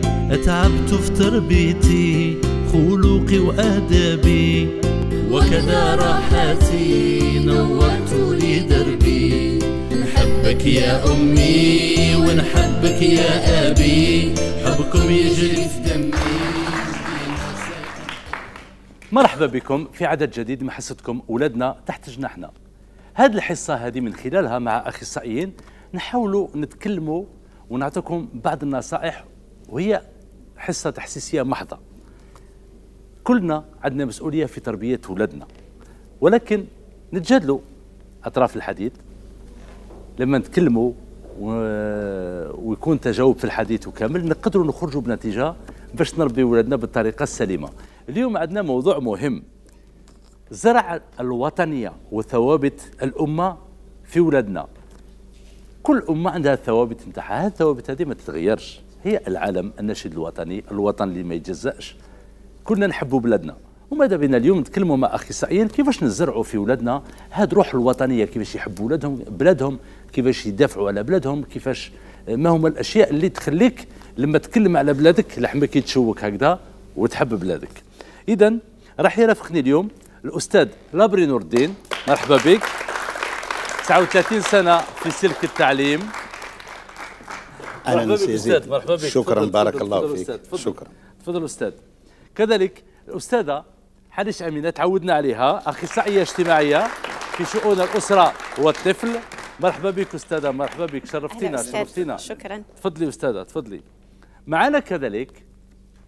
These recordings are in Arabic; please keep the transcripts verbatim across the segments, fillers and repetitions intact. أتعبت في تربيتي خلقي وأدبي، وكذا راحتي نورت لي دربي. نحبك يا أمي ونحبك يا أبي، حبكم يجري في دمي. مرحبا بكم في عدد جديد من حصتكم أولادنا تحت جناحنا. هذه الحصة هذه من خلالها مع أخصائيين نحاولوا نتكلموا ونعطيكم بعض النصائح، وهي حصة تحسيسية محضة. كلنا عندنا مسؤولية في تربية ولادنا، ولكن نتجادلوا أطراف الحديث لما نتكلموا و... ويكون تجاوب في الحديث وكامل نقدروا نخرجوا بنتيجة باش نربي ولادنا بالطريقة السليمة. اليوم عندنا موضوع مهم: زرع الوطنية وثوابت الأمة في ولادنا. كل أمة عندها الثوابت نتاعها، هذه الثوابت هذه ما تتغيرش، هي العلم، النشيد الوطني، الوطن اللي ما يتجزأش. كلنا نحبوا بلادنا، وماذا بينا اليوم نتكلموا مع اخصائيين كيفاش نزرعوا في ولادنا هاد روح الوطنيه، كيفاش يحبوا ولادهم بلادهم، كيفاش يدافعوا على بلادهم، كيفاش ما هما الاشياء اللي تخليك لما تكلم على بلادك لحمك يتشوك هكذا وتحب بلادك. اذا راح يرافقني اليوم الاستاذ لابري نوردين. مرحبا بك. تسعة وثلاثين سنه في سلك التعليم. اهلا استاذ، مرحبا بك. شكرا، بارك الله فيك. شكرا. تفضل استاذ. كذلك الأستاذة حاش امينه تعودنا عليها، أخصائية اجتماعية في شؤون الأسرة والطفل. مرحبا بك أستاذة، مرحبا بك، شرفتينا شرفتينا. شكرا. تفضلي أستاذة، تفضلي. معنا كذلك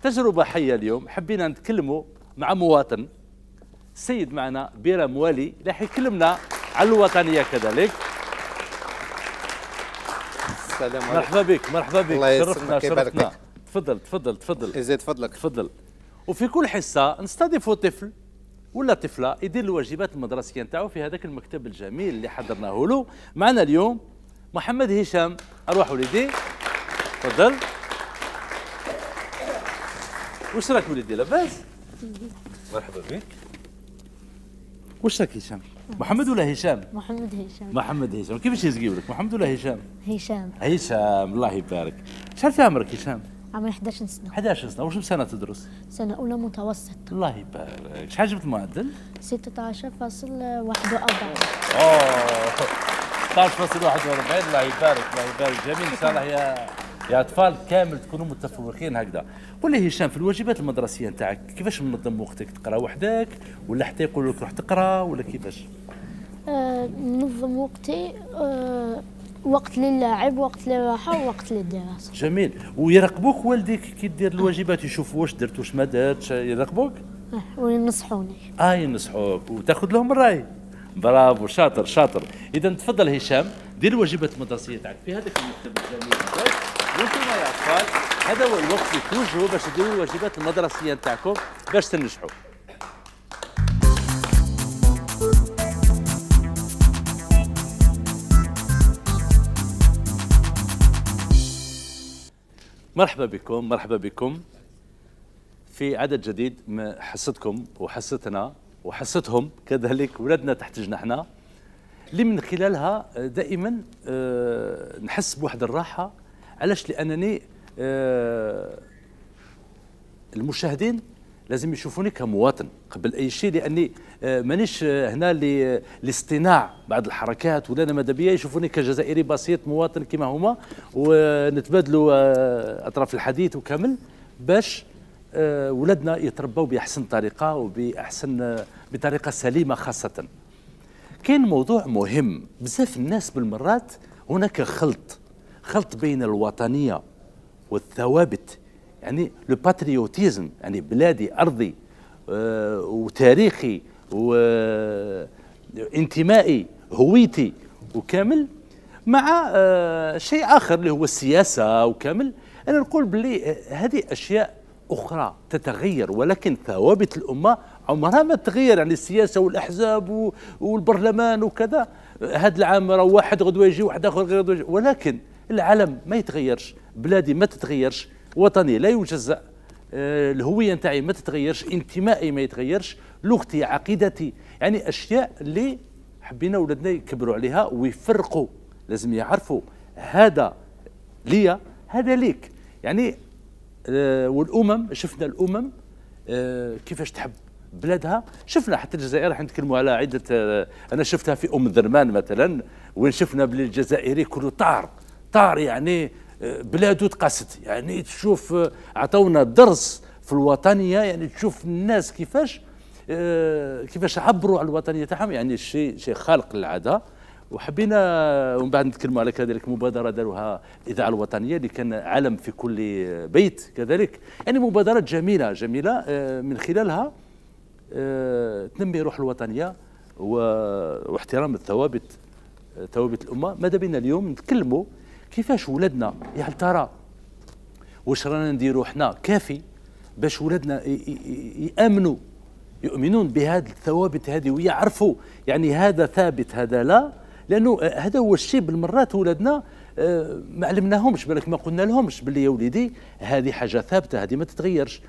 تجربة حية اليوم، حبينا نتكلموا مع مواطن. السيد معنا بيرة موالي راح يكلمنا على الوطنية كذلك. السلام عليكم. مرحبا بك، مرحبا بك، شرفتنا شرفتنا. تفضل تفضل تفضل. يزيد فضلك. تفضل. وفي كل حصة نستضيفوا طفل ولا طفلة يدير الواجبات المدرسية نتاعو في هذاك المكتب الجميل اللي حضرناه له. معنا اليوم محمد هشام. أرواح وليدي، تفضل. واش راك وليدي، لاباس؟ مرحبا بك. واش راك هشام؟ محمد ولا هشام؟ محمد هشام. محمد هشام، كيفاش يزقيو لك؟ محمد ولا هشام؟ هشام. هشام، الله يبارك. شحال في عمرك هشام؟ عمري إحدى عشر سنة. إحدى عشر سنة، وشو سنة تدرس؟ سنة أولى متوسط. الله يبارك، شحال جبت معدل؟ ستة عشر فاصل واحد وأربعين. أوه ستة عشر فاصل واحد وأربعين، الله يبارك الله يبارك، جميل. إن شاء الله يا يا أطفال كامل تكونوا متفوقين هكذا. قول لي هشام، في الواجبات المدرسية نتاعك كيفاش منظم وقتك؟ تقرا وحدك ولا حتى يقولوا لك روح تقرا ولا كيفاش؟ أه ننظم وقتي، أه وقت للعب، وقت للراحه، ووقت للدراسه. جميل. ويراقبوك والديك كي دير الواجبات، يشوفوا واش درت واش ما درتش، يراقبوك؟ اه وينصحوني. اه ينصحوك وتاخذ لهم الراي. برافو، شاطر شاطر. اذا تفضل هشام، دير الواجبات المدرسيه تاعك في هذاك المكتب الجميل تاعك. وانتم يا اطفال هذا هو الوقت اللي توجهوا باش ديروا الواجبات المدرسيه تاعكم باش تنجحوا. مرحبا بكم، مرحبا بكم في عدد جديد من حصتكم وحصتنا وحصتهم كذلك، ولادنا تحت جناحنا، اللي من خلالها دائما أه نحس بواحد الراحه. علاش؟ لانني أه المشاهدين لازم يشوفوني كمواطن قبل اي شيء، لاني أه مانيش هنا لاصطناع بعض الحركات ولا انا ماذا بيا يشوفوني كجزائري بسيط مواطن كما هما، ونتبادلوا أه اطراف الحديث وكامل باش أه ولادنا يتربوا باحسن طريقه وباحسن أه بطريقه سليمه. خاصه كاين موضوع مهم بزاف، الناس بالمرات هناك خلط خلط بين الوطنيه والثوابت، يعني لو باتريوتيزم، يعني بلادي ارضي آه، وتاريخي وانتمائي هويتي وكامل، مع آه شيء اخر اللي هو السياسه وكامل. انا نقول باللي هذه اشياء اخرى تتغير، ولكن ثوابت الامه عمرها ما تتغير. يعني السياسه والاحزاب والبرلمان وكذا، هذا العام راه واحد غدوه يجي واحد اخر غير غدوه، ولكن العالم ما يتغيرش، بلادي ما تتغيرش، وطني لا يجزأ، الهوية نتاعي ما تتغيرش، انتمائي ما يتغيرش، لغتي، عقيدتي، يعني أشياء اللي حبينا ولادنا يكبروا عليها ويفرقوا. لازم يعرفوا هذا ليا هذا ليك، يعني والامم شفنا الامم كيفاش تحب بلادها، شفنا حتى الجزائر احنا نتكلموا على عده، انا شفتها في ام درمان مثلا، وين شفنا بلي الجزائري كله طار طار يعني بلاده تقاست، يعني تشوف عطونا درس في الوطنيه، يعني تشوف الناس كيفاش كيفاش عبروا على الوطنيه تاعهم، يعني شيء شيء خالق للعاده. وحبينا ومن بعد نتكلموا على كذلك مبادره داروها الاذاعه الوطنيه اللي كان علم في كل بيت كذلك، يعني مبادرات جميله جميله من خلالها تنمي روح الوطنيه واحترام الثوابت ثوابت الامه. ماذا بينا اليوم نتكلموا كيفاش ولادنا، يا هل ترى واش رانا نديروا حنا كافي باش ولادنا يامنوا يؤمنون بهذه الثوابت هذه ويعرفوا يعني هذا ثابت هذا لا، لانه هذا هو الشيء بالمرات ولادنا ما علمناهمش، بالك ما قلنا لهمش باللي يا وليدي هذه حاجه ثابته، هذه ما تتغيرش،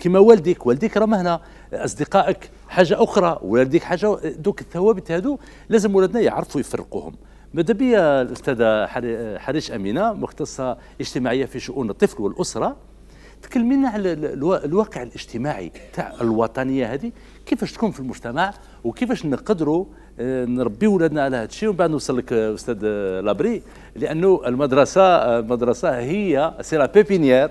كما والديك والديك راه هنا، اصدقائك حاجه اخرى، والديك حاجه، دوك الثوابت هذو لازم ولادنا يعرفوا يفرقوهم. ماذا بيا الاستاذه حاش امينه مختصه اجتماعيه في شؤون الطفل والاسره، تكلمينا على الواقع الاجتماعي تاع الوطنيه هذه كيفاش تكون في المجتمع وكيفاش نقدروا نربي ولادنا على هذا الشيء، ومن بعد نوصل لك استاذ لابري، لانه المدرسه المدرسه هي سي لا بيبينيير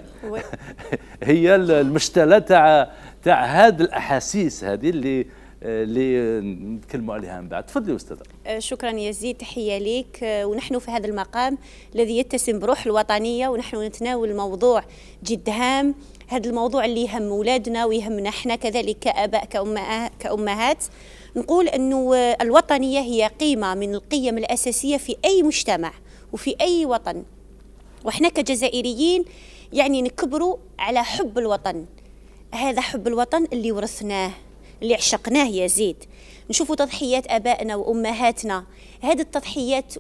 هي المشتله تاع تاع هذه الاحاسيس هذه اللي اللي نتكلموا عليها من بعد. تفضلي استاذه. شكرا يزيد، تحيه ليك. ونحن في هذا المقام الذي يتسم بروح الوطنيه، ونحن نتناول موضوع جد هام، هذا الموضوع اللي يهم اولادنا ويهمنا احنا كذلك كاباء كامهات. نقول انه الوطنيه هي قيمه من القيم الاساسيه في اي مجتمع وفي اي وطن، وحنا كجزائريين يعني نكبروا على حب الوطن، هذا حب الوطن اللي ورثناه اللي عشقناه يا زيد. نشوفوا تضحيات ابائنا وامهاتنا، هذه التضحيات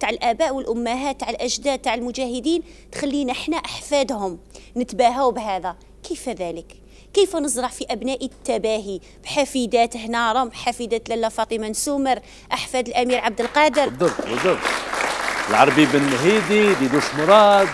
تاع الاباء والامهات تاع الاجداد تاع المجاهدين تخلينا احنا احفادهم نتباهوا بهذا. كيف ذلك؟ كيف نزرع في ابناء التباهي؟ بحفيدات هنا راهم حفيدات لاله فاطمه سومر، احفاد الامير عبد القادر، بالضبط بالضبط، العربي بن ديدوش مراد،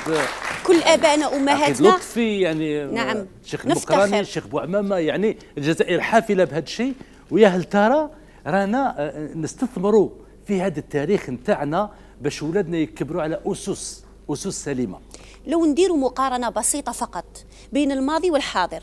كل ابائنا امهاتنا، لطفي يعني، نعم، الشيخ المقراني، الشيخ بوعمامه، يعني الجزائر حافله بهذا الشيء. ويا هل ترى رانا نستثمروا في هذا التاريخ نتاعنا باش ولادنا يكبروا على اسس اسس سليمه. لو نديروا مقارنه بسيطه فقط بين الماضي والحاضر،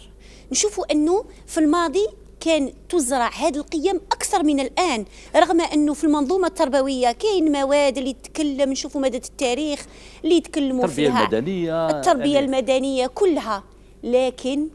نشوفوا انه في الماضي كان تزرع هذه القيم اكثر من الان، رغم انه في المنظومه التربويه كاين مواد اللي تتكلم، نشوفوا ماده التاريخ اللي يتكلموا فيها التربيه المدنيه التربيه يعني المدنيه كلها، لكن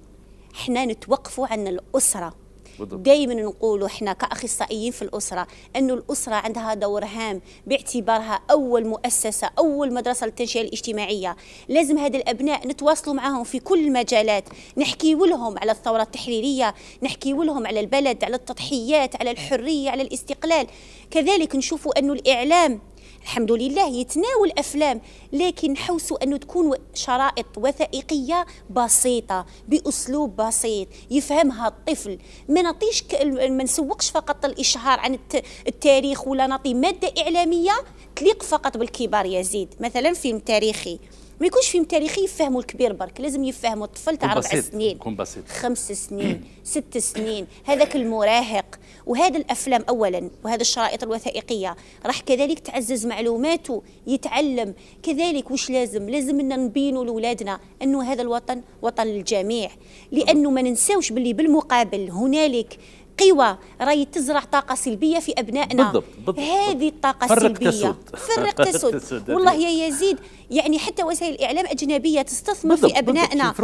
احنا نتوقفوا عن الاسره. دائما نقولوا احنا كاخصائيين في الاسره انه الاسره عندها دور هام باعتبارها اول مؤسسه، اول مدرسه للتنشئه الاجتماعيه. لازم هذا الابناء نتواصلوا معهم في كل المجالات، نحكيوا لهم على الثوره التحريريه، نحكيوا لهم على البلد، على التضحيات، على الحريه، على الاستقلال. كذلك نشوفوا انه الاعلام الحمد لله يتناول أفلام، لكن نحوسوا أنه تكون شرائط وثائقية بسيطة بأسلوب بسيط يفهمها الطفل. ما نعطيش ما نسوقش فقط الإشهار عن التاريخ، ولا نعطي مادة إعلامية تليق فقط بالكبار يا زيد، مثلا فيلم تاريخي، ما يكونش فيلم تاريخي يفهموا الكبير برك، لازم يفهموا الطفل تاع أربع سنين، خمس سنين، ست سنين، هذاك المراهق. وهذا الأفلام أولا، وهذا الشرائط الوثائقية راح كذلك تعزز معلوماته، يتعلم كذلك. وش لازم لازم أن نبينوا لأولادنا أنه هذا الوطن وطن للجميع، لأنه ما ننساوش باللي بالمقابل هنالك قوى راهي تزرع طاقة سلبية في أبنائنا. بالضبط بالضبط، هذه الطاقة السلبية فرق تسد. والله يا يزيد يعني حتى وسائل الإعلام أجنبية تستثمر في أبنائنا،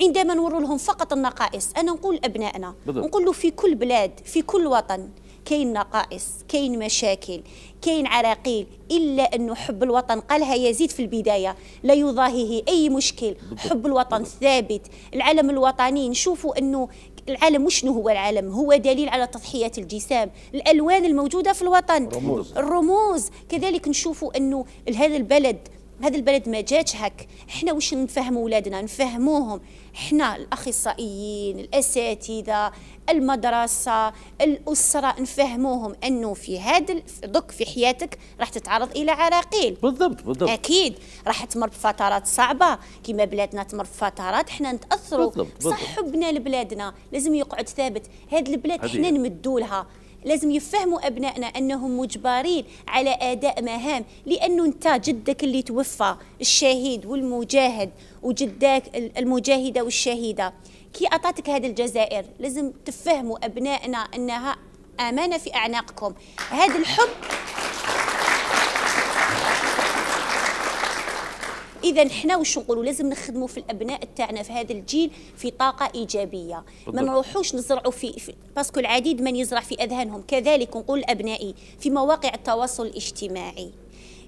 عندما نوروا لهم فقط النقائص. أنا نقول لأبنائنا، نقول له في كل بلاد في كل وطن كاين نقائص، كاين مشاكل، كاين عراقيل، إلا أنه حب الوطن قالها يزيد في البداية لا يضاهيه أي مشكل. حب الوطن ثابت، العلم الوطني نشوفوا أنه العالم وشنو هو العالم؟ هو دليل على تضحيات الجسام، الألوان الموجودة في الوطن، الرموز, الرموز. كذلك نشوفوا أنه هذا البلد هذا البلد ما جاتش هك. حنا واش نفهموا ولادنا، نفهموهم حنا الاخصائيين، الاساتذه، المدرسه، الاسره، نفهموهم انه في هذا دوك في حياتك راح تتعرض الى عراقيل. بالضبط بالضبط، اكيد راح تمر بفترات صعبه كما بلادنا تمر بفترات، حنا نتاثروا. صح حبنا لبلادنا لازم يقعد ثابت. هذه البلاد حنا نمدوا لها، لازم يفهموا أبنائنا أنهم مجبرين على أداء مهام، لأنه أنت جدك اللي توفى الشهيد والمجاهد، وجداك المجاهدة والشهيدة كي أعطتك هذه الجزائر. لازم تفهموا أبنائنا أنها أمانة في أعناقكم. هذا الحب إذا حنا واش نقولوا؟ لازم نخدموا في الأبناء تاعنا في هذا الجيل في طاقة إيجابية، ما نروحوش نزرعوا في, في باسكو العديد من يزرع في أذهانهم. كذلك نقول لأبنائي في مواقع التواصل الاجتماعي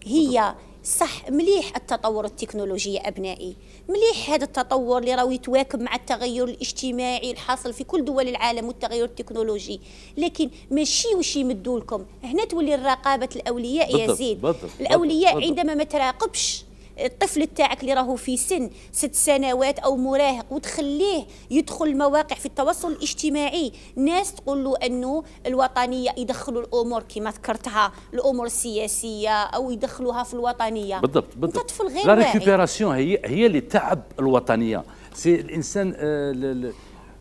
هي صح مليح التطور التكنولوجي يا أبنائي، مليح هذا التطور اللي راهو يتواكب مع التغير الاجتماعي الحاصل في كل دول العالم والتغير التكنولوجي، لكن ماشي واش يمدوا لكم. هنا تولي الرقابة الأولياء يا زيد. الأولياء بالضبط. عندما ما تراقبش الطفل تاعك اللي راهو في سن ست سنوات او مراهق وتخليه يدخل مواقع في التواصل الاجتماعي، ناس تقول له انه الوطنيه، يدخلوا الامور كما ذكرتها الامور السياسيه او يدخلوها في الوطنيه. بالضبط بالضبط، انت طفل غير واعي. لا ريكوبيراسيون هي هي اللي تعب الوطنيه. سي الانسان آه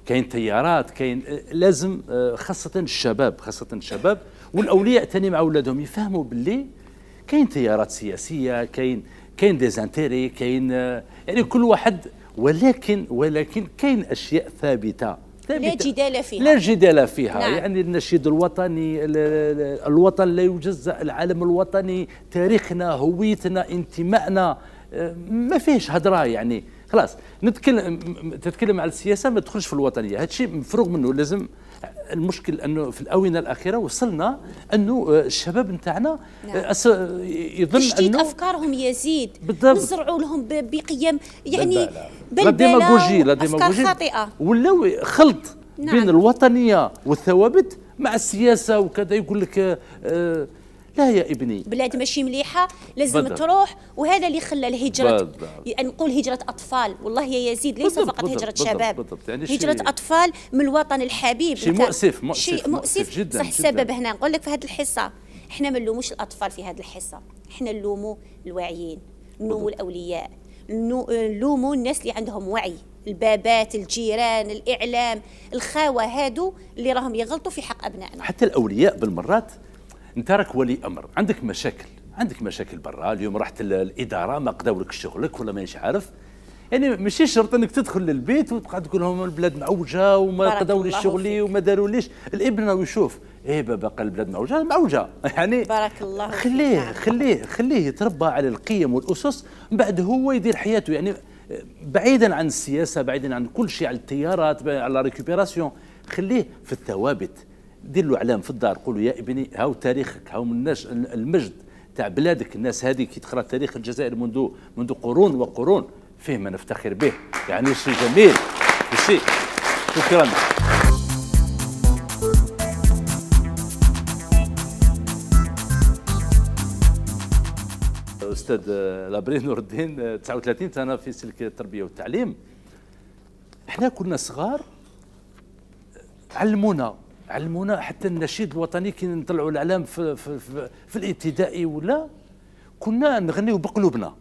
كاين تيارات كاين آه لازم آه خاصه الشباب، خاصه الشباب والاولياء ثاني مع اولادهم يفهموا باللي كاين تيارات سياسيه، كاين كاين ديزانتيري، كاين يعني كل واحد، ولكن ولكن كاين اشياء ثابته, ثابتة لا جدال فيها لا جدال فيها. نعم. يعني النشيد الوطني، الوطن لا يجزأ، العالم الوطني، تاريخنا، هويتنا، انتمائنا، ما فيهش هضره. يعني خلاص نتكلم تتكلم على السياسه ما تدخلش في الوطنيه، هذا الشيء مفروغ منه. لازم المشكل انه في الاونه الاخيره وصلنا انه الشباب نتاعنا يظن انه تشتيت افكارهم يزيد. بالضبط، نزرعوا لهم بقيم يعني بلبله، افكار خاطئه ولاو خلط. نعم. بين الوطنيه والثوابت مع السياسه وكذا، يقول لك آه لا يا ابني بلاد ماشي مليحه لازم بدأ. تروح. وهذا اللي خلى الهجره، نقول هجره اطفال والله يا يزيد، ليس فقط هجره شباب، يعني هجره اطفال من الوطن الحبيب. شيء مؤسف مؤسف, شيء مؤسف جدا. صح السبب هنا نقول لك في هذه الحصه احنا ما نلوموش الاطفال في هذه الحصه، احنا نلوموا الواعيين، نلوموا الاولياء، نلوموا الناس اللي عندهم وعي، البابات، الجيران، الاعلام، الخاوه، هادو اللي راهم يغلطوا في حق ابنائنا. حتى الاولياء بالمرات، انت راك ولي امر، عندك مشاكل، عندك مشاكل برا، اليوم رحت الاداره ما قداولك شغلك ولا مانيش عارف، يعني ماشي شرط انك تدخل للبيت وتقعد تقول لهم البلاد معوجه وما قداوليش شغلي وما داروليش. الابن راه يشوف ايه بابا قال البلاد معوجه معوجه، يعني بارك الله فيك. خليه خليه خليه يتربى على القيم والاسس، من بعد هو يدير حياته، يعني بعيدا عن السياسه، بعيدا عن كل شيء، على التيارات، على لا ريكوبيراسيون، خليه في الثوابت. دير له اعلام في الدار، قول له يا ابني هاو تاريخك، هاو المجد تاع بلادك. الناس هذه كي تقرا تاريخ الجزائر منذ منذ قرون وقرون، فيه ما نفتخر به، يعني شيء جميل شيء. شكرا. استاذ لابري نوردين، تسعة وثلاثين سنه في سلك التربيه والتعليم. احنا كنا صغار علمونا علمونا حتى النشيد الوطني كي نطلعوا الاعلام في, في, في, في الابتدائي ولا كنا نغنيو بقلوبنا.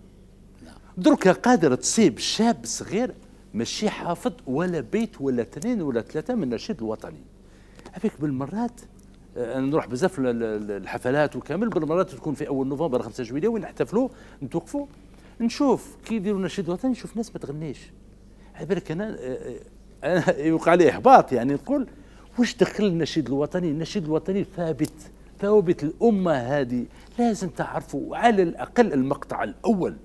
دركا قادر تصيب شاب صغير ماشي حافظ ولا بيت ولا اثنين ولا ثلاثه من النشيد الوطني. هذيك بالمرات انا نروح بزاف الحفلات وكامل، بالمرات تكون في اول نوفمبر خمسة جويليه وين نحتفلوا نتوقفوا نشوف كي يديروا النشيد الوطني، نشوف ناس ما تغنيش. على بالك انا يوقع لي احباط، يعني نقول واش دخل النشيد الوطني؟ النشيد الوطني ثابت، ثوابت الأمة هذه لازم تعرفوا على الأقل المقطع الأول،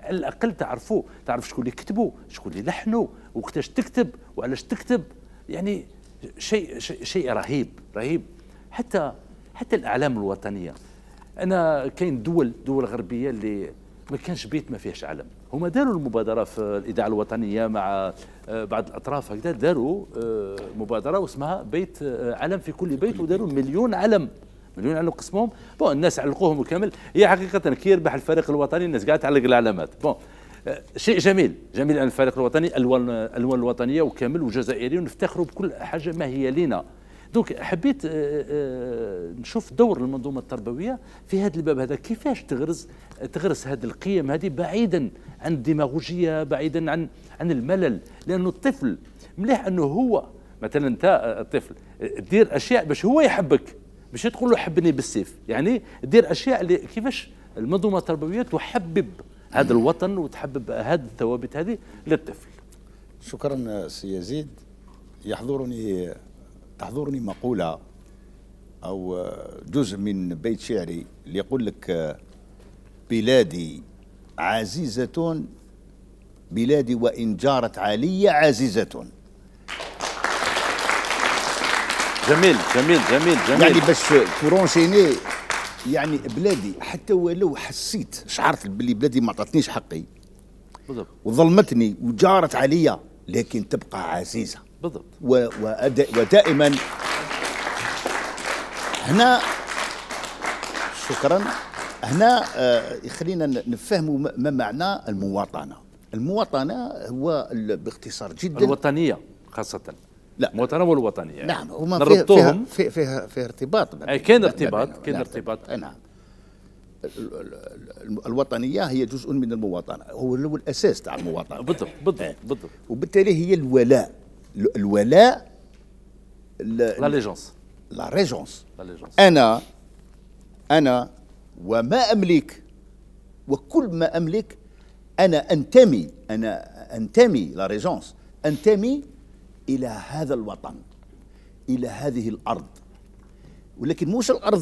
على الأقل تعرفوه، تعرف شكون اللي كتبوا، شكون اللي لحنوا، وقتاش تكتب وعلاش تكتب، يعني شيء شيء, شيء رهيب رهيب. حتى حتى الأعلام الوطنية، أنا كاين دول دول غربية اللي ما كانش بيت ما فيهش علم، هما داروا المبادرة في الإذاعة الوطنية مع بعض الأطراف هكذا، داروا مبادرة واسمها بيت علم في كل بيت، وداروا مليون علم مليون على قسمهم، بون الناس علقوهم الكامل. هي حقيقه كي يربح الفريق الوطني الناس قاعد تعلق العلامات، بون شيء جميل جميل على الفريق الوطني، الوان الوان الوطنيه وكامل وجزائري ونفتخروا بكل حاجه ما هي لينا. دونك حبيت نشوف دور المنظومه التربويه في هذا الباب، هذا كيفاش تغرس تغرس هذه القيم هذه بعيدا عن الديماغوجيه، بعيدا عن عن الملل، لانه الطفل مليح انه هو مثلا انت الطفل دير اشياء باش هو يحبك، مش تقول له حبني بالسيف، يعني دير اشياء اللي كيفاش المنظومه التربويه تحبب هذا الوطن وتحبب هذه الثوابت هذه للطفل. شكرا سي يزيد. يحضرني تحضرني مقولة أو جزء من بيت شعري اللي يقول لك: بلادي عزيزة، بلادي وإن جارت علي عزيزة. جميل جميل جميل جميل. يعني باش ترونشيني يعني بلادي، حتى ولو حسيت شعرت بلي بلادي ما عطتنيش حقي بالضبط وظلمتني وجارت عليا، لكن تبقى عزيزة بالضبط ودائما. هنا شكرا، هنا يخلينا نفهموا ما معنى المواطنة. المواطنة هو باختصار جدا الوطنية، خاصة لا المواطنة والوطنية، نعم هما نربطوهم فيها فيها فيها ارتباط، كاين ارتباط كاين ارتباط نعم. الوطنية هي جزء من المواطنة، هو هو الأساس تاع المواطنة بالضبط بالضبط بالضبط، وبالتالي هي الولاء الولاء لاليجونس لاليجونس أنا أنا وما أملك وكل ما أملك، أنا أنتمي أنا أنتمي لاليجونس أنتمي إلى هذا الوطن، إلى هذه الأرض، ولكن موش الأرض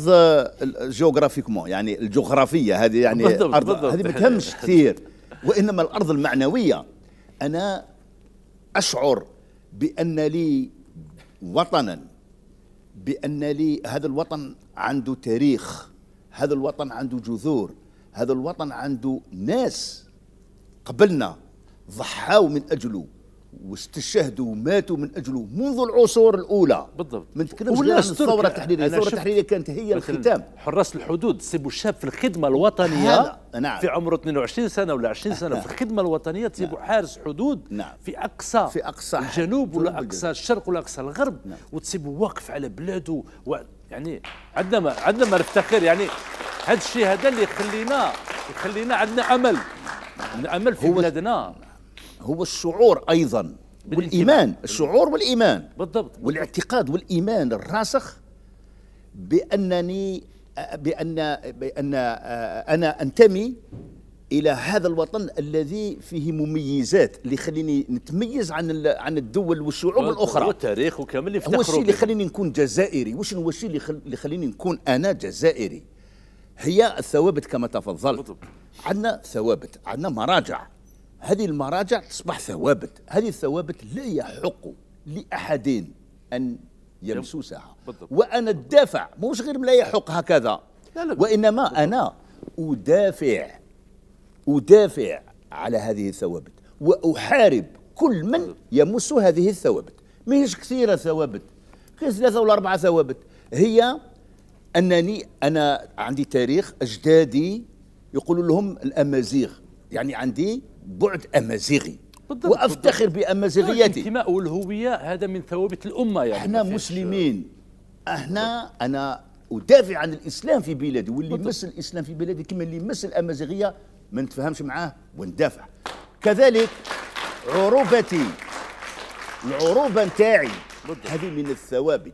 جيوغرافيكمون يعني الجغرافية هذه، يعني الأرض هذه ما تهمش كثير، وإنما الأرض المعنوية. أنا أشعر بأن لي وطنا، بأن لي هذا الوطن عنده تاريخ، هذا الوطن عنده جذور، هذا الوطن عنده ناس قبلنا ضحاو من أجله واستشهدوا وماتوا من أجله منذ العصور الأولى بالضبط. ما نتكلمش على الثورة التحريرية، الثورة التحريرية كانت هي الختام. حراس الحدود سيبوا الشاب في الخدمة الوطنية نعم. في عمره اثنين وعشرين سنة ولا عشرين سنة نعم. في الخدمة الوطنية تسيبوا نعم. حارس حدود نعم. في أقصى في أقصى الجنوب ولا أقصى الشرق ولا أقصى الغرب نعم. وتسيبوا واقف على بلاده و... يعني عندنا ما عندنا ما نفتخر، يعني هذا الشيء هذا اللي يخلينا يخلينا عندنا أمل، عندنا أمل في بلادنا، هو الشعور ايضا والايمان، الشعور والايمان بالضبط والاعتقاد والايمان الراسخ بانني بان بان انا انتمي الى هذا الوطن الذي فيه مميزات اللي يخليني نتميز عن عن الدول والشعوب الاخرى والتاريخ وكامل يفتخروا. هو الشيء اللي يخليني نكون جزائري، واش هو الشيء اللي يخليني نكون انا جزائري؟ هي الثوابت كما تفضلت، عندنا ثوابت، عندنا مراجع، هذه المراجع تصبح ثوابت، هذه الثوابت لا يحق لأحدين أن يمسوسها، وأنا الدافع موش غير لا يحق هكذا، وإنما أنا أدافع أدافع على هذه الثوابت وأحارب كل من يمس هذه الثوابت. ماهيش كثيرة ثوابت، غير ثلاثة ولا أربعة ثوابت، هي أنني أنا عندي تاريخ، أجدادي يقولوا لهم الأمازيغ، يعني عندي بعد امازيغي وافتخر بامازيغيتي. الانتماء والهويه هذا من ثوابت الامه، يعني احنا مسلمين، احنا انا ادافع عن الاسلام في بلادي، واللي يمس الاسلام في بلادي كما اللي يمس الامازيغيه ما نتفاهمش معاه وندافع. كذلك عروبتي، العروبه نتاعي هذه من الثوابت.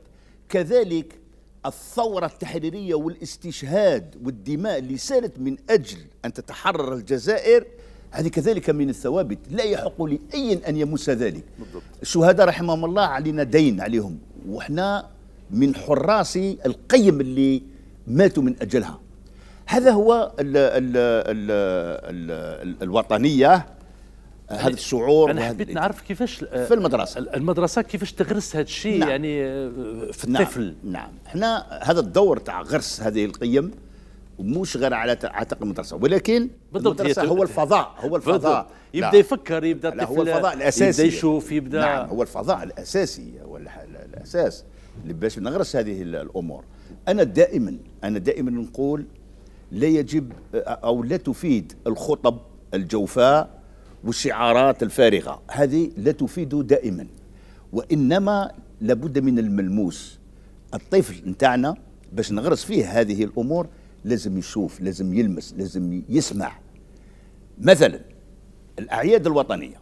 كذلك الثورة التحريرية والاستشهاد والدماء اللي سالت من أجل أن تتحرر الجزائر، هذه كذلك من الثوابت، لا يحق لأي أن يمس ذلك. الشهداء رحمهم الله علينا دين عليهم، وإحنا من حراس القيم اللي ماتوا من أجلها. هذا هو ال ال ال ال الوطنية، هذا الشعور. انا حبيت نعرف كيفاش في المدرسه المدرسه كيفاش تغرس هذا الشيء نعم. يعني في الطفل نعم, نعم. احنا هذا الدور تاع غرس هذه القيم مش غير على عاتق المدرسه، ولكن المدرسه هو الفضاء، هو الفضاء بالضبط. يبدا لا. يفكر يبدا الطفل، هو الفضاء الاساسي، يبدا يشوف يبدا نعم هو الفضاء الاساسي، هو الاساس اللي باش نغرس هذه الامور. أنا دائما أنا دائما نقول لا يجب أو لا تفيد الخطب الجوفاء والشعارات الفارغة، هذه لا تفيد دائما، وإنما لابد من الملموس. الطفل نتاعنا باش نغرس فيه هذه الأمور لازم يشوف، لازم يلمس، لازم يسمع. مثلا الأعياد الوطنية،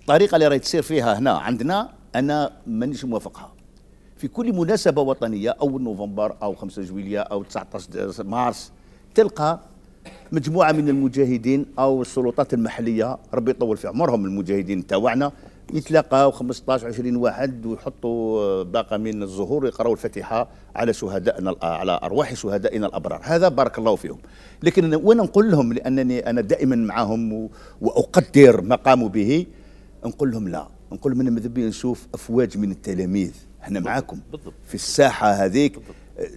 الطريقة اللي راهي تصير فيها هنا عندنا أنا مانيش موافقها. في كل مناسبة وطنية، أول نوفمبر أو خمسة جويلية أو تسعة عشر مارس، تلقى مجموعة من المجاهدين أو السلطات المحلية، ربي يطول في عمرهم المجاهدين تاوعنا، يتلاقاو خمسة عشر عشرين واحد ويحطوا باقة من الزهور ويقراوا الفاتحة على شهدائنا، على أرواح شهدائنا الأبرار، هذا بارك الله فيهم. لكن وأنا نقول لهم لأنني أنا دائما معهم وأقدر ما قاموا به، نقول لهم لا، نقول لهم أنا ماذا بيا نشوف أفواج من التلاميذ، احنا معاكم في الساحة هذيك،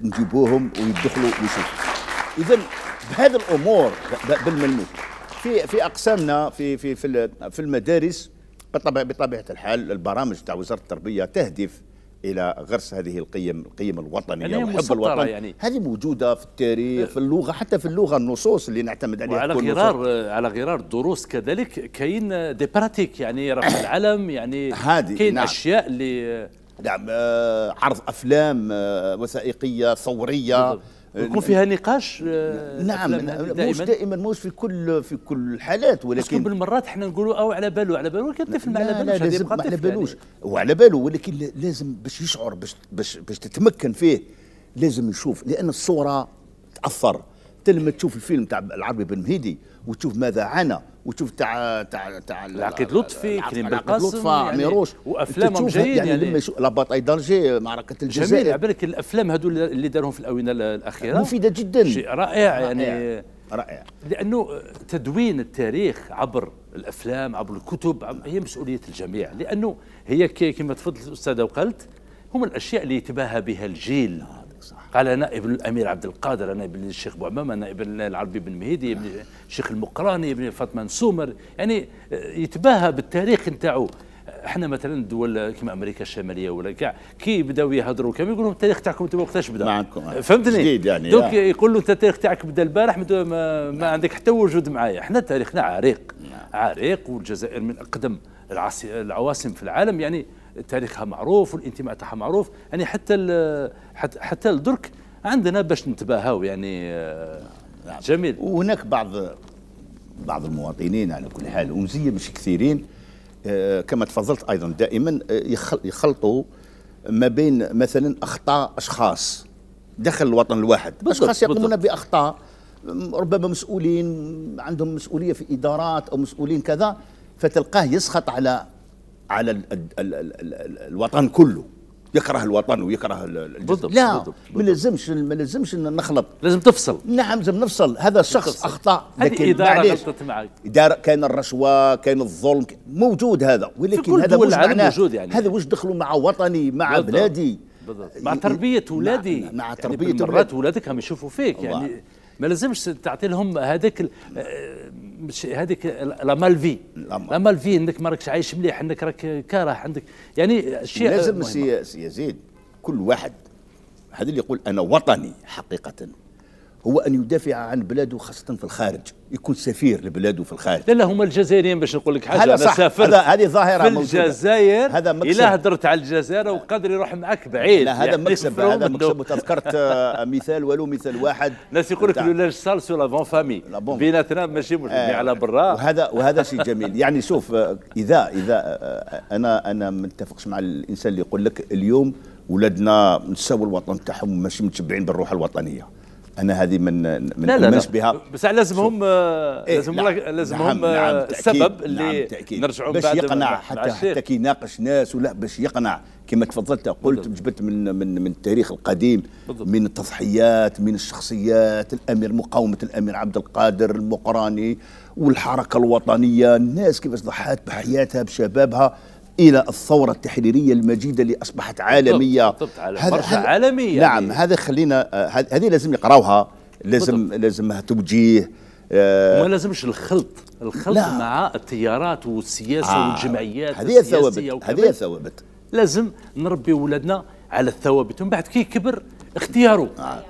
نجيبوهم ويدخلوا ويشوفوا. إذا بهذه الأمور بالملموس في في أقسامنا في في في في المدارس بطبيعة الحال. البرامج تاع وزارة التربية تهدف إلى غرس هذه القيم، القيم الوطنية وحب الوطن، يعني هذه موجودة في التاريخ، في اللغة، حتى في اللغة النصوص اللي نعتمد عليها. وعلى غرار على غرار الدروس كذلك كاين دي براتيك، يعني رفع العلم، يعني كاين نعم. أشياء اللي نعم آه عرض أفلام آه وثائقية ثورية بالضبط. يكون فيها نقاش نعم دائماً. مش دائما مش في كل في كل الحالات، ولكن بالمرات احنا نقولوا او على باله على باله، ولكن الطفل ما على بالوش، هذه بقى على بالوش يعني. وعلى باله، ولكن لازم باش يشعر، باش باش باش تتمكن فيه لازم يشوف، لان الصوره تاثر. انت لما تشوف الفيلم تاع العربي بن مهيدي وتشوف ماذا عانى، وتشوف تاع تاع تاع العقيد لطفي، كريم القاسم، يعني ميروش، وافلامهم جيد، يعني, يعني لما لا باتاي دانجي، معركه الجزائر، جميل. على بالك الافلام هذو اللي داروهم في الاونه الاخيره مفيده جدا، شيء رائع، يعني رائع، لانه تدوين التاريخ عبر الافلام عبر الكتب عبر هي مسؤوليه الجميع، لانه هي كما تفضلت الاستاذه وقالت هم الاشياء اللي يتباهى بها الجيل. قال أنا ابن الأمير عبد القادر، أنا ابن الشيخ أبو عمامة، أنا ابن العربي بن مهيدي، ابن الشيخ المقراني، ابن فاطمه سومر، يعني يتباهى بالتاريخ نتاعو. احنا مثلا دول كما امريكا الشماليه ولا كاع كي بداو يهضروا كامل يقولوا التاريخ تاعكم انتم وقتاش بدا، فهمتني؟ جديد يعني، دونك يقول له انت التاريخ تاعك بدا البارح، ما, ما عندك حتى وجود معايا. احنا تاريخنا عريق عريق، والجزائر من اقدم العواصم في العالم، يعني تاريخها معروف والانتماء تاعها معروف، يعني حتى حتى الدرك عندنا باش نتباهاو، يعني جميل. وهناك بعض بعض المواطنين على كل حال ومزيه مش كثيرين كما تفضلت ايضا، دائما يخلطوا ما بين مثلا اخطاء اشخاص داخل الوطن الواحد، اشخاص يقومون باخطاء، ربما مسؤولين عندهم مسؤوليه في ادارات او مسؤولين كذا، فتلقاه يسخط على على ال ال ال ال ال الوطن كله، يكره الوطن ويكره الجزء. لا ما لازمش ما لازمش نخلط، لازم تفصل. نعم لازم نفصل، هذا الشخص اخطا، لكن اداره غلطت معك، اداره كاين الرشوه كاين الظلم موجود هذا، ولكن هذا مش معناه يعني. هذا واش دخلوا مع وطني مع بالضبط. بلادي بالضبط. مع تربيه ولادي، مع, مع تربيه يعني مرات ولادك هم يشوفوا فيك الله. يعني ما لازمش تعطي لهم هذاك هذيك لا مالفي، لا مالفي انك ما راكش عايش مليح، انك راك كاره عندك، يعني شيء لازم سي زيد. كل واحد هذا اللي يقول انا وطني حقيقه هو ان يدافع عن بلاده، خاصه في الخارج، يكون سفير لبلاده في الخارج. لا لا هما الجزائريين باش نقول لك حاجه، انا سافرت، هذه ظاهره في الجزائر، هذا مكسب. الا هدرت على الجزائر وقدر يروح معك بعيد، لا هذا يعني مكسب، هذا مكسب. وتذكرت مثال ولو مثال واحد، الناس يقول لك لو لاج سال سو لافون فامي، بيناتنا ماشي مشكل آه. على برا، وهذا وهذا شيء جميل. يعني شوف اذا اذا انا انا ما نتفقش مع الانسان اللي يقول لك اليوم ولادنا نساو الوطن تاعهم ماشي متشبعين بالروح الوطنية. أنا هذه من من نمشي بها، بس لازم هم إيه لازم نعم لازم هم نعم السبب اللي نعم نرجعوا باش يقنع، حتى حتى كي يناقش ناس ولا باش يقنع كما تفضلت قلت، جبت من من من التاريخ القديم، من التضحيات، من الشخصيات، الأمير مقاومة الأمير عبد القادر، المقراني، والحركة الوطنية، الناس كيفاش ضحات بحياتها بشبابها إلى الثورة التحريرية المجيدة اللي أصبحت عالمية. بالضبط برشا عالمية نعم يعني. هذا خلينا هذه لازم يقراوها، لازم لازمها توجيه آه وما لازمش الخلط الخلط لا. مع التيارات والسياسة آه والجمعيات هذه الثوابت، هذه الثوابت لازم نربي ولادنا على الثوابت، ومن بعد كي كبر اختياره. آه.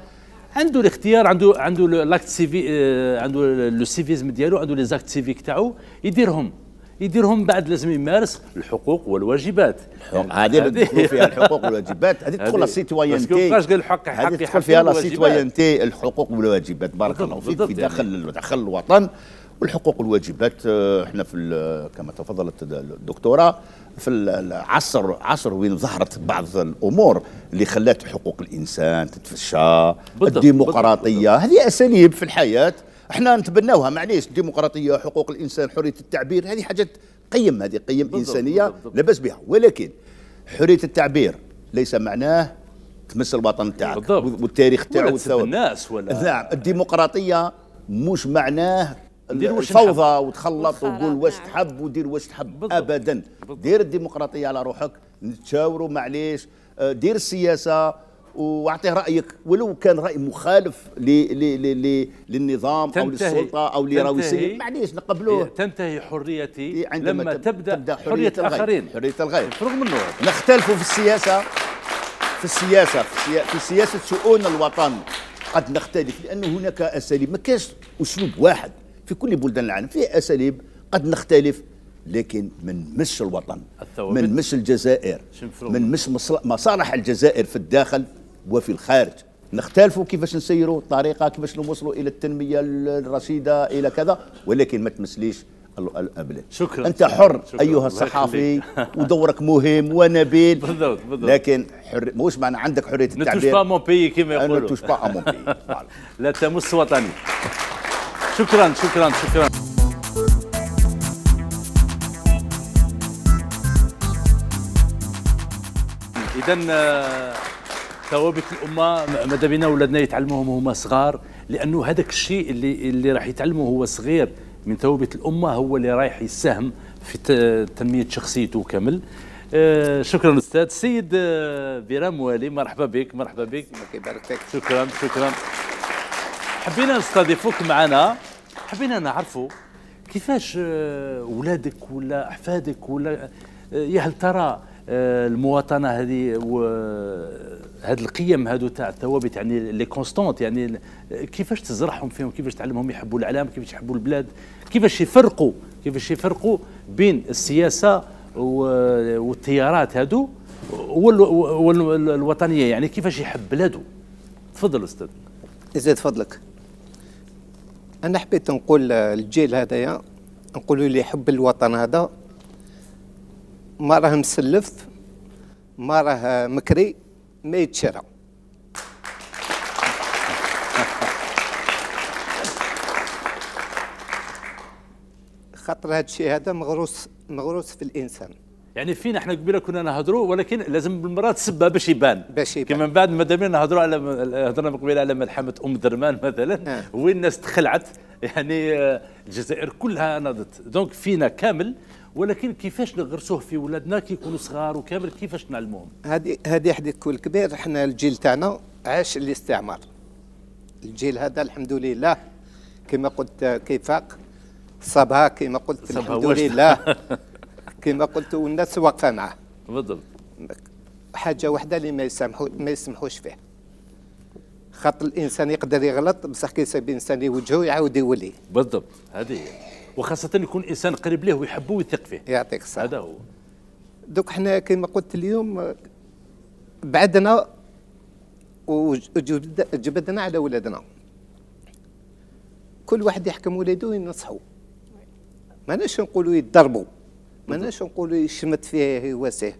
عنده الاختيار، عنده عنده لاكت سيفي، عنده لو سيفيزم ديالو، عنده لي زاكت سيفيك تاعو يديرهم يديرهم بعد لازم يمارس الحقوق والواجبات. هذه اللي تدخل فيها الحقوق والواجبات، هذه تدخل السيتوينتي. باش قال حق حق تدخل فيها السيتوينتي، الحقوق والواجبات. بارك الله فيك. في داخل داخل الوطن والحقوق والواجبات. احنا في كما تفضلت الدكتوره، في العصر عصر وين ظهرت بعض الامور اللي خلات حقوق الانسان تتفشى، الديمقراطيه، هذه اساليب في الحياه احنا نتبناوها، معليش. الديمقراطيه، حقوق الانسان، حريه التعبير، هذه حاجات قيم، هذه قيم انسانيه لا باس بها، ولكن حريه التعبير ليس معناه تمس الوطن تاعك والتاريخ تاعو والثوابت الناس ولا. نعم، الديمقراطيه مش معناه الفوضى وتخلط وتقول واش تحب ودير واش تحب، ابدا. دير الديمقراطيه على روحك، نتشاوروا معليش، دير السياسه واعطيه رايك ولو كان راي مخالف لي لي لي للنظام او للسلطه او لراويسيه، معليش نقبلوه. تنتهي حريتي لما تبدا, تبدأ حرية, حريه الاخرين، حريه الغير، نفرغ منه. نختلفوا في السياسه، في السياسه في سياسه شؤون الوطن قد نختلف، لان هناك اساليب، ما كاش اسلوب واحد في كل بلدان العالم، فيه اساليب قد نختلف، لكن من مش الوطن، من مش الجزائر، من مش مصالح الجزائر في الداخل وفي الخارج. نختلفوا كيفاش نسيروا الطريقه، كيفاش نوصلوا الى التنميه الرشيده، الى كذا، ولكن ما تمسليش الابلاد. شكرا. انت حر، شكرا ايها الصحافي، ودورك مهم ونبيل. بالضبط بالضبط. لكن حر ماهوش معنى عندك حريه التعبير. نتوش با مون بيي كما يقولوا. نتوش با مون بيي. لا تمس وطني. شكرا شكرا شكرا. إذا ثوابت الأمة ماذا بينا ولادنا يتعلموهم وهما صغار، لأنه هذاك الشيء اللي اللي راح يتعلمه هو صغير من ثوابت الأمة هو اللي رايح يساهم في تنمية شخصيته كامل. آه شكرا أستاذ. السيد بيرة موالي، مرحبا بك. مرحبا بك. شكرا شكرا. حبينا نستضيفوك معنا، حبينا نعرفوا كيفاش ولادك ولا أحفادك ولا يا هل ترى المواطنه هذه وهذه القيم هذو تاع الثوابت، يعني لي كونستونت، يعني كيفاش تزرعهم فيهم، كيفاش تعلمهم يحبوا العالم، كيفاش يحبوا البلاد، كيفاش يفرقوا كيفاش يفرقوا بين السياسه والتيارات هذو والوطنيه، يعني كيفاش يحب بلاده. تفضل استاذ. يزيد فضلك. انا حبيت نقول للجيل هذايا، نقولوا اللي يحب الوطن هذا ما راه مسلف، ما راه مكري، ما يتشرى. خاطر هذا الشيء هذا مغروس مغروس في الانسان. يعني فينا احنا قبيله كنا نهضروا، ولكن لازم بالمرات تسبها باش يبان. باش يبان. كما من بعد ما دامين نهضروا على هضرنا من قبيله على ملحمه ام درمان مثلا، وين الناس تخلعت، يعني الجزائر كلها نضت، دونك فينا كامل، ولكن كيفاش نغرسوه في ولادنا كي يكونوا صغار وكامل، كيفاش نعلموهم؟ هذه هذه حديث كل كبير. احنا الجيل تاعنا عاش الاستعمار. الجيل هذا الحمد لله كما قلت كيفاق صابها، كما قلت الحمد لله كما قلت، والناس واقفه معاه. بالضبط. حاجه واحده اللي ما يسامحوش ما يسمحوش فيه، خاطر الانسان يقدر يغلط، بصح كي يسيب الانسان يوجهه يعاود يولي. بالضبط، هذه وخاصة يكون إنسان قريب ليه ويحبه ويثق فيه. يعطيك الصحة. هذا هو. دوك حنا كما قلت اليوم بعدنا وجبدنا على ولادنا. كل واحد يحكم وليده وينصحوا. ماناش نقولوا يتضربوا. ماناش نقولوا يشمت فيه يواسيه.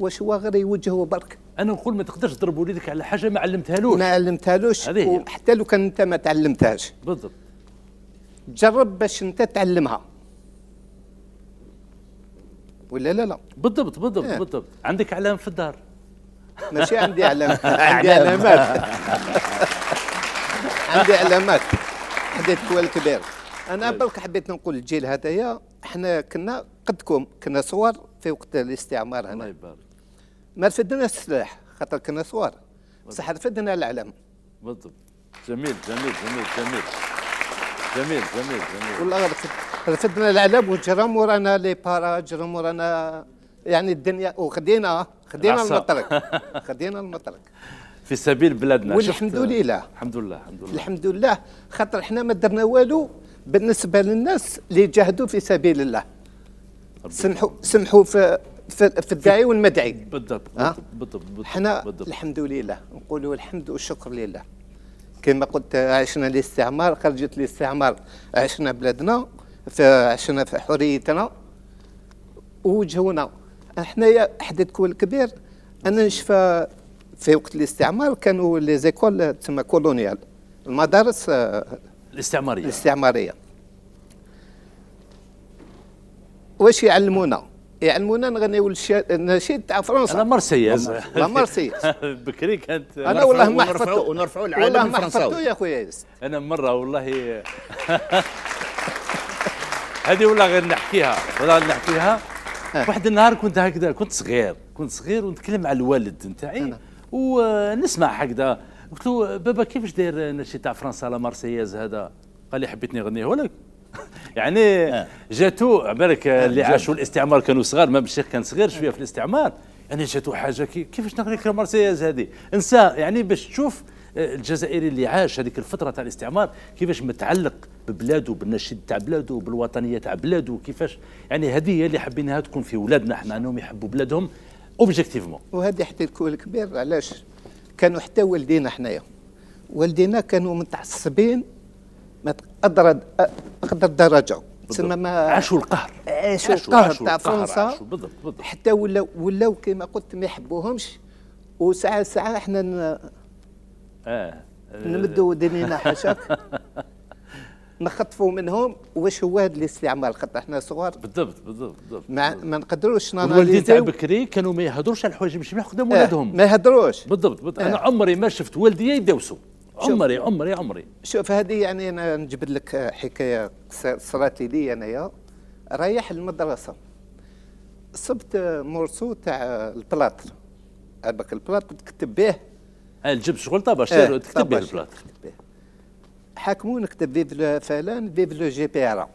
واش هو غير يوجهه برك. أنا نقول ما تقدرش تضرب وليدك على حاجة ما علمتهالوش. ما علمتهالوش، وحتى لو كان أنت ما تعلمتهاش. بالضبط. جرب باش انت تعلمها ولا لا لا. بالضبط بالضبط. إيه. بالضبط. عندك اعلام في الدار؟ ماشي عندي اعلام. عندي علامات. عندي علامات. حديت كوال كبير. انا بالك حبيت نقول الجيل هذايا احنا كنا قدكم، كنا صور في وقت الاستعمار هنا. الله يبارك. ما رفدنا السلاح خاطر كنا صور، بصح رفدنا العلم. بالضبط. جميل جميل جميل جميل. جميل جميل جميل. والله رفدنا العلب وجرى مورانا لي بارا، جرى مورانا يعني الدنيا، وخدينا خدينا المطرق. خدينا المطرق. في سبيل بلادنا. والحمد لله الحمد لله الحمد لله الحمد لله، خاطر حنا ما درنا والو بالنسبه للناس اللي جاهدوا في سبيل الله. سمحوا سمحوا في في, في الداعي والمدعي. بالضبط بالضبط حنا الحمد لله نقولوا الحمد والشكر لله. كما قلت عشنا الاستعمار، خرجت الاستعمار، عشنا بلادنا، عشنا في حريتنا ووجهونا. حنايا حدثكم الكبير، انا نشفى في وقت الاستعمار كانوا لي زيكول تسمى كولونيال، المدارس الاستعماريه الاستعماريه. واش يعلمونا؟ يعلمونا نغنيو النشيد تاع فرنسا، لا مارسياز لا مارسياز بكري كانت. انا والله ما حفظتو ونرفعوا العلم الفرنساوي، والله ما يا خويا ياسر. انا مره والله هذه والله غير نحكيها والله نحكيها واحد النهار كنت هكذا، كنت صغير كنت صغير ونتكلم مع الوالد نتاعي ونسمع هكذا، قلت له بابا كيفاش داير النشيد تاع فرنسا لا مارسياز هذا؟ قال لي حبيت نغنيه لك. يعني جاتو عبالك اللي عاشوا الاستعمار كانوا صغار، ما بالشيخ كان صغير شويه في الاستعمار، يعني جاتو حاجه كيفاش نغنيك لا مارسياز هذه؟ انسى يعني باش تشوف الجزائري اللي عاش هذيك الفتره تاع الاستعمار كيفاش متعلق ببلاده، بالنشيد تاع بلاده، بالوطنيه تاع بلاده، كيفاش يعني هذه هي اللي حبيناها تكون في ولادنا احنا، انهم يحبوا بلادهم اوبجيكتيفمون. وهذه حتى الكول الكبير علاش كانوا حتى والدينا حنايا، والدينا كانوا متعصبين ما تقدر اقدر درجه تسمى ما عاشوا القهر، عاشوا القهر تاع فرنسا. بالضبط بالضبط حتى ولاو ولاو كما قلت ما يحبوهمش، وساعه ساعه احنا اه نمدوا دينينا حاشاك نخطفوا منهم. واش هو هذا الاستعمار؟ خاطر احنا صغار. بالضبط بالضبط بالضبط ما, ما نقدروش نناقشوا. الوالدين تاع بكري كانوا ما يهدروش على الحوايج مش مليح قدام ولادهم، ما يهدروش. بالضبط بالضبط انا عمري ما شفت والديا يدوسوا، عمري عمري عمري. شوف هذه يعني انا نجبد لك حكايه صرات لي انايا. رايح المدرسه صبت مورسو تاع البلاطر، هذاك البلاطر تكتب به الجبس شغلطه باش تكتب به البلاطر، حاكمو نكتب فيف فلان فيف لو جي بي ار.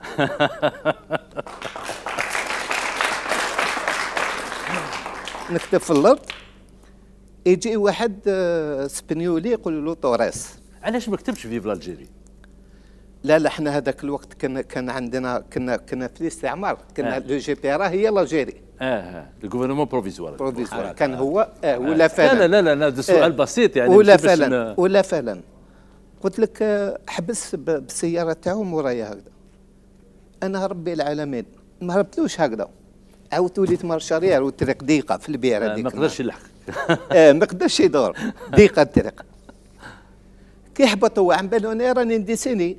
نكتب في الارض، يجي واحد اسبانيولي يقول له توريس. علاش ما كتبش فيف الجيري؟ لا لا احنا هذاك الوقت كان كان عندنا كنا كنا في الاستعمار، كنا لو جي بي ار هي الجيري. اه الجوفرنمون بروفيزوار بروفيزوار كان هو اه ولا فلان. لا لا لا هذا سؤال بسيط يعني. ولا فلان ولا فلان قلت لك حبس بالسياره تاعو مورايا هكذا. انا ربي العالمين ما هربتلوش هكذا، عاودت وليت مارشاريير والطريق ضيقه في البيره هذيك ما قدرش يلحق. اه ما قدرش يدور، ضيقه الطريق. كي حبط هو عم بالو انا راني نديسيني.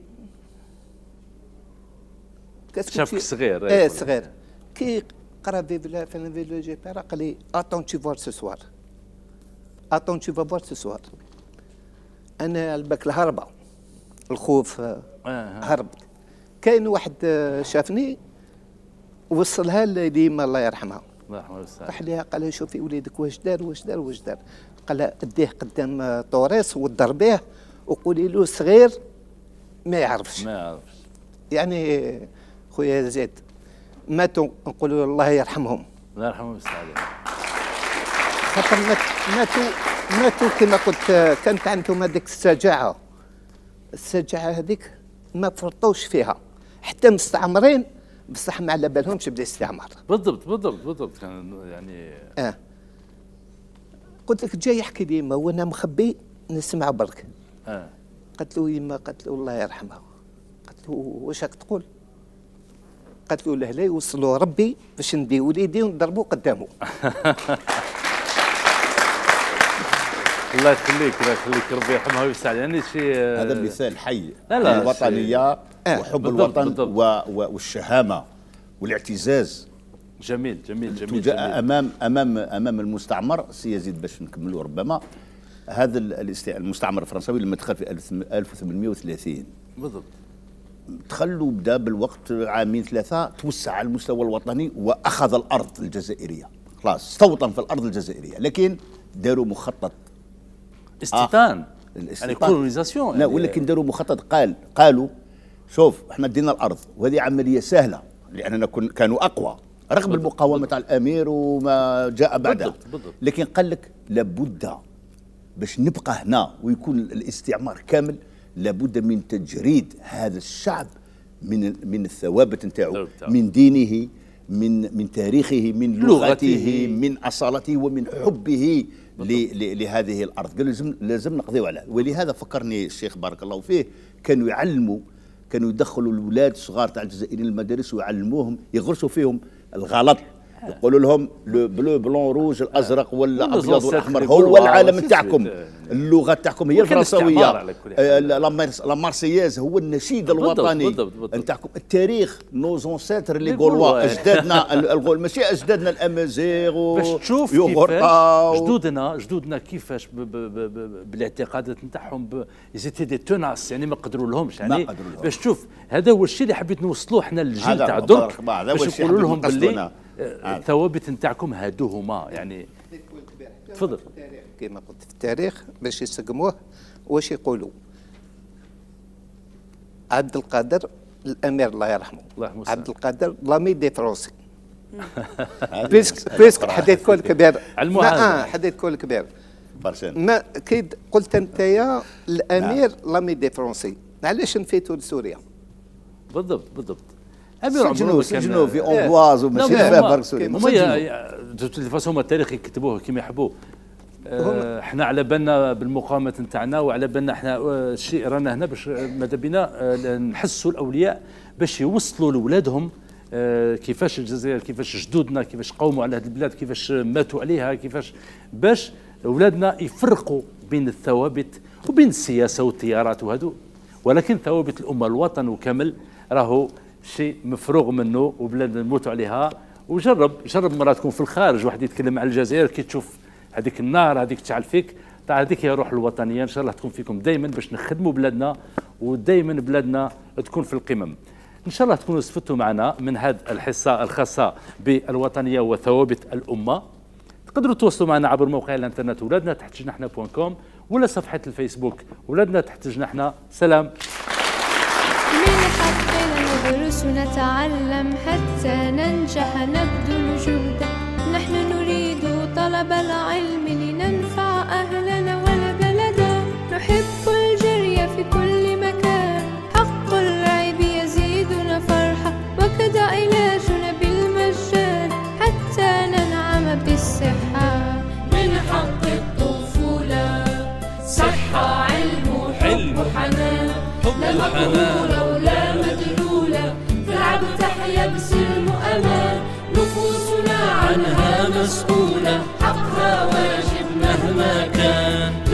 شافك صغير. اه صغير. كي قرا فيفلا فان فيلو جي بي قال لي اتون تي فوار سو سوار. اتون تي فوار سو سوار. انا على بالك الهربه الخوف هربت. كاين واحد شافني وصلها لديما الله يرحمها الله يرحمها راح ليها قال لها شوفي وليدك واش دار واش دار واش دار. قال لها اديه قدام طوريس وضربيه وقولي له صغير ما يعرفش ما يعرفش. يعني خويا زيد ماتوا نقولوا الله يرحمهم الله يرحمهم السعداء، خاطر ماتوا ماتوا كما قلت كانت عندهم هذيك السجاعه. السجاعه هذيك ما فرطوش فيها حتى مستعمرين، بصح ما على بالهمش بالاستعمار. بالضبط بالضبط بالضبط كان يعني اه قلت لك جاي يحكي لي يما وانا مخبي نسمع برك. اه قلت له يما، قلت له الله يرحمها، قلت له واش راك تقول؟ قلت له لهلا يوصلوا ربي باش ندي وليدي ونضربوا قدامه. الله يخليك الله يخليك ربي يرحمها ويسعد. يعني شي هذا مثال حي على الوطنيه وحب بالضبط الوطن بالضبط. والشهامه والاعتزاز. جميل جميل جميل جميل. امام امام امام المستعمر سي يزيد باش نكملوا ربما هذا المستعمر الفرنساوي لما دخل في ألف وثمانمائة وثلاثين بالضبط دخلوا بدا بالوقت عامين ثلاثه توسع على المستوى الوطني واخذ الارض الجزائريه، خلاص استوطن في الارض الجزائريه، لكن داروا مخطط استيطان. آه. يعني كولونيزاسيون. لا ولكن داروا مخطط، قال قالوا شوف احنا دينا الارض وهذه عمليه سهله لاننا كن كانوا اقوى رغم المقاومه تاع الامير وما جاء بعده، لكن قال لك لابد باش نبقى هنا ويكون الاستعمار كامل لابد من تجريد هذا الشعب من من الثوابت نتاعو، من دينه، من من تاريخه، من لغته، من اصالته، ومن حبه لهذه الارض. قال لازم لازم نقضيو عليه. ولهذا فكرني الشيخ بارك الله فيه، كانوا يعلموا، كانوا يدخلوا الاولاد الصغار تاع الجزائريين المدارس ويعلموهم، يغرسوا فيهم الغلط، يقولوا لهم لو بلو بلون روج، الازرق والابيض والاحمر هو العالم نتاعكم، اللغه نتاعكم هي الفرنسويه، لا مارسياز هو النشيد الوطني نتاعكم، التاريخ نو زونسيتر لي غولوا، اجدادنا الغول، ماشي اجدادنا الامازيغ، باش تشوف كيفاش جدودنا جدودنا كيفاش بالاعتقادات نتاعهم زيتي دي توناس، يعني ما قدروا لهمش، يعني باش تشوف هذا هو الشيء اللي حبيت نوصلوه حنا للجيل تاع درك، باش نقولوا لهم باللي الثوابت نتاعكم هادوهما. يعني تفضل كما قلت في التاريخ باش يسقموه. واش يقولوا عبد القادر الامير الله يرحمه، عبد القادر لامي دي فرونسي، بيسك بيسك حديت كل كبير، اه حديت كل كبير ما كيد قلت انتيا الامير لامي دي فرونسي، علاش نفيتوا لسوريا؟ بالضبط بالضبط، سجنوا سجنوا في اونفواز وماشي في برك سوريا، هما هما التاريخ يكتبوه كما يحبوه. أه احنا على بالنا بالمقاومات نتاعنا، وعلى بالنا احنا الشيء رانا هنا باش ماذا بينا نحسوا الاولياء باش يوصلوا لاولادهم أه كيفاش الجزائر، كيفاش جدودنا، كيفاش قاوموا على هذه البلاد، كيفاش ماتوا عليها، كيفاش باش اولادنا يفرقوا بين الثوابت وبين السياسه والتيارات وهذو. ولكن ثوابت الامه الوطن وكامل راهو شيء مفروغ منه، وبلادنا نموتوا عليها. وجرب جرب مرة تكون في الخارج واحد يتكلم على الجزائر، كي تشوف هذيك النار هذيك تشعل فيك تاع هذيك هي روح الوطنيه. ان شاء الله تكون فيكم دائما باش نخدموا بلادنا، ودائما بلادنا تكون في القمم. ان شاء الله تكونوا استفدتوا معنا من هذه الحصه الخاصه بالوطنيه وثوابت الامه. تقدروا تواصلوا معنا عبر موقع الانترنت ولادنا تحت جناحنا بوان كوم، ولا صفحه الفيسبوك ولادنا تحت جناحنا. سلام. ندرس ونتعلم حتى ننجح، نبذل جهدا، نحن نريد طلب العلم لننفع أهلنا وبلدنا، نحب الجري في كل مكان، حق اللعب يزيدنا فرحة، وكذا علاجنا بالمجان حتى ننعم بالصحة. من حق الطفولة صحة، علم، حلم، حنان، لا مقهورة ولا مدلولة، تلعب تحيا بسلم وأمان، نفوسنا عنها مسؤولة، حقها واجب مهما كان.